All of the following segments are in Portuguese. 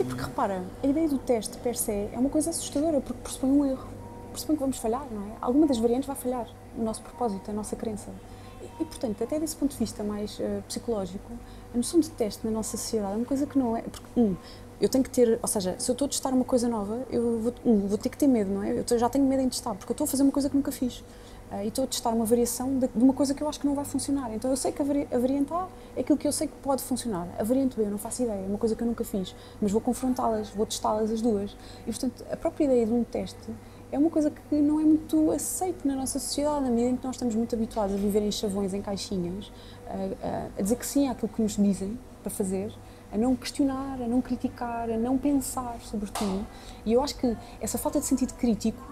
Até porque, repara, a ideia do teste per se é uma coisa assustadora, porque pressupõe um erro, pressupõe que vamos falhar, não é? Alguma das variantes vai falhar, o nosso propósito, a nossa crença. E portanto, até desse ponto de vista mais psicológico, a noção de teste na nossa sociedade é uma coisa que não é... Porque, eu tenho que ter, ou seja, se eu estou a testar uma coisa nova, eu vou ter que ter medo, não é? Eu já tenho medo em testar, porque eu estou a fazer uma coisa que nunca fiz. E estou a testar uma variação de uma coisa que eu acho que não vai funcionar. Então eu sei que a variante A é aquilo que eu sei que pode funcionar. A variante B eu não faço ideia, é uma coisa que eu nunca fiz, mas vou confrontá-las, vou testá-las as duas. E portanto, a própria ideia de um teste é uma coisa que não é muito aceita na nossa sociedade, na medida em que nós estamos muito habituados a viver em chavões, em caixinhas, a dizer que sim àquilo que nos dizem para fazer, a não questionar, a não criticar, a não pensar sobre tudo. E eu acho que essa falta de sentido crítico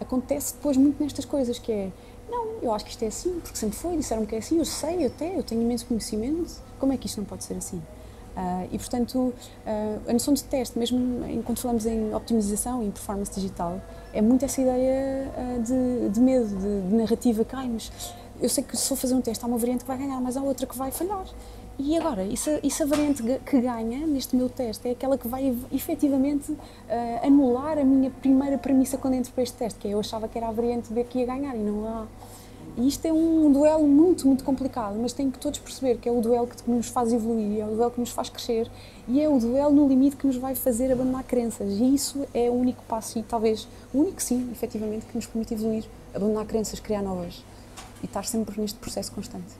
acontece depois muito nestas coisas, que é, não, eu acho que isto é assim, porque sempre foi, disseram-me que é assim, eu sei até, eu tenho imenso conhecimento, como é que isto não pode ser assim? E, portanto, a noção de teste, mesmo quando falamos em optimização e em performance digital, é muito essa ideia de medo, de narrativa que cai-nos. Eu sei que se for fazer um teste, há uma variante que vai ganhar, mas há outra que vai falhar. E agora, isso a variante que ganha neste meu teste é aquela que vai efetivamente anular a minha primeira premissa quando entro para este teste, que eu achava que era a variante B que ia ganhar e não a. E isto é um duelo muito, muito complicado, mas tem que todos perceber que é o duelo que nos faz evoluir, é o duelo que nos faz crescer e é o duelo no limite que nos vai fazer abandonar crenças. E isso é o único passo e talvez o único, sim, efetivamente, que nos permite evoluir, abandonar crenças, criar novas e estar sempre neste processo constante.